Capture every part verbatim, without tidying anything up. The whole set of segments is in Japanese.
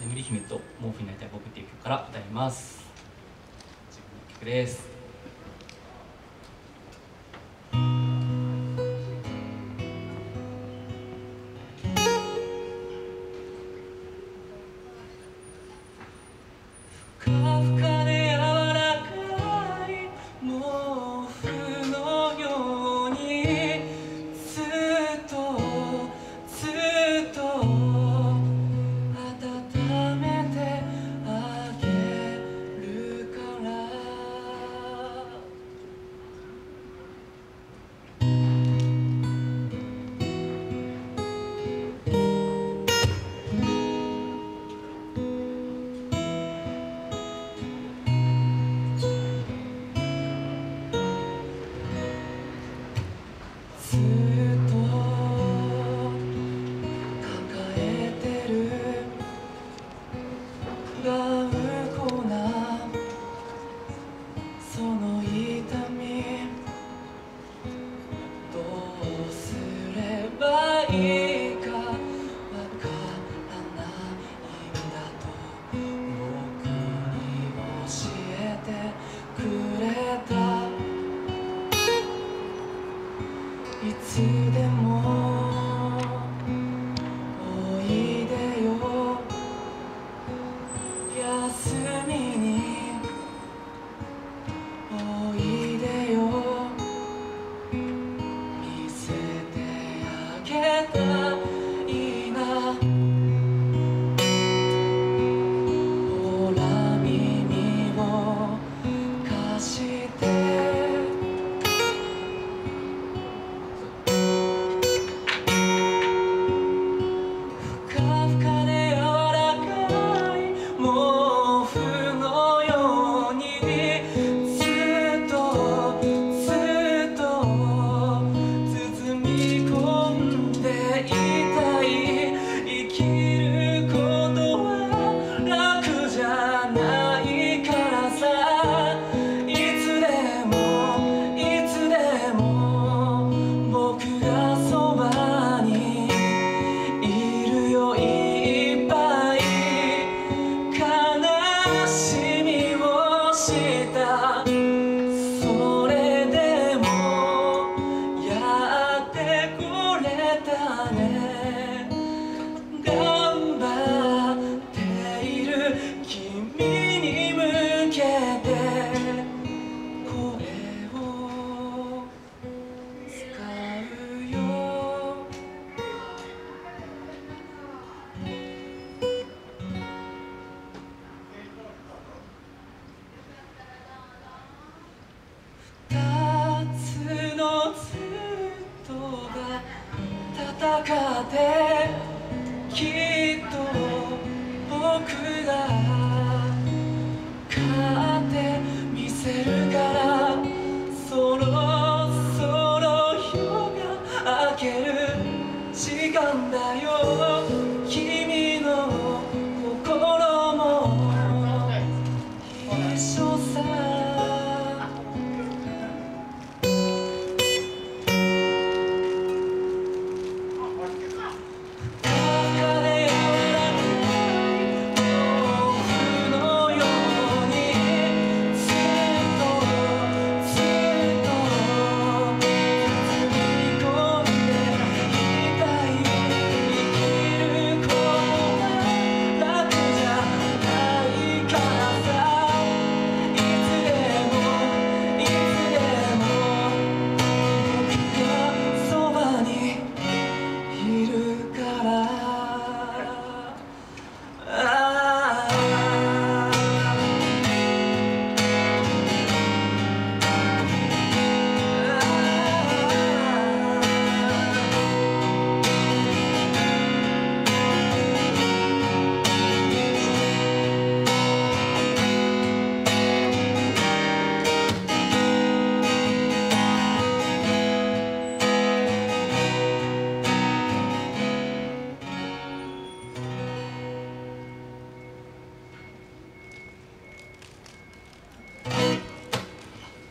眠り姫と毛布になりたい僕っていう曲から歌います。自分の曲です。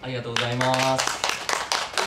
ありがとうございます。